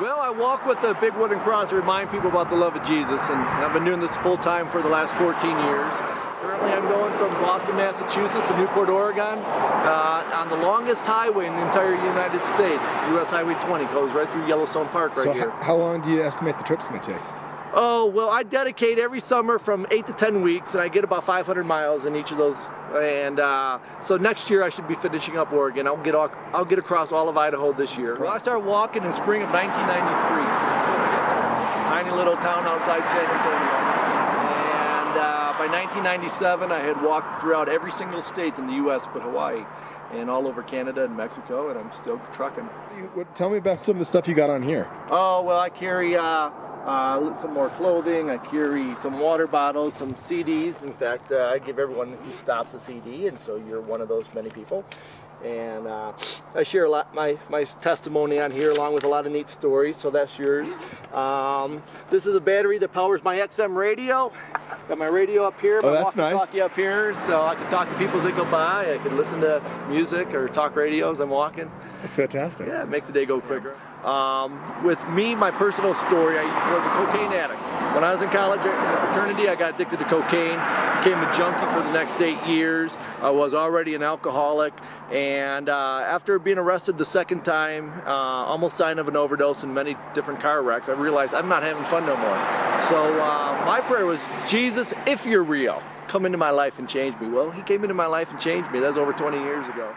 Well, I walk with a big wooden cross to remind people about the love of Jesus, and I've been doing this full time for the last 14 years. Currently, I'm going from Boston, Massachusetts to Newport, Oregon, on the longest highway in the entire United States. U.S. Highway 20 goes right through Yellowstone Park here. So how long do you estimate the trip's going to take? Oh, well, I dedicate every summer from 8 to 10 weeks, and I get about 500 miles in each of those. And so next year I should be finishing up Oregon. I'll get across all of Idaho this year. Well, I started walking in spring of 1993. It's a tiny little town outside San Antonio. And by 1997, I had walked throughout every single state in the U.S. but Hawaii, and all over Canada and Mexico, and I'm still trucking. Tell me about some of the stuff you got on here. Oh, well, I carry some more clothing, I carry some water bottles, some CDs. In fact, I give everyone who stops a CD, and so you're one of those many people. And I share a lot my testimony on here, along with a lot of neat stories, so that's yours. This is a battery that powers my XM radio. Got my radio up here, my walkie-talkie up here, so I can talk to people as they go by. I can listen to music or talk radio as I'm walking. That's fantastic. Yeah, it makes the day go quicker. With me, my personal story, I was a cocaine addict. When I was in college in the fraternity, I got addicted to cocaine, became a junkie for the next 8 years. I was already an alcoholic, and after being arrested the second time, almost dying of an overdose and many different car wrecks, I realized I'm not having fun no more. So my prayer was, Jesus, if you're real, come into my life and change me. Well, he came into my life and changed me. That was over 20 years ago.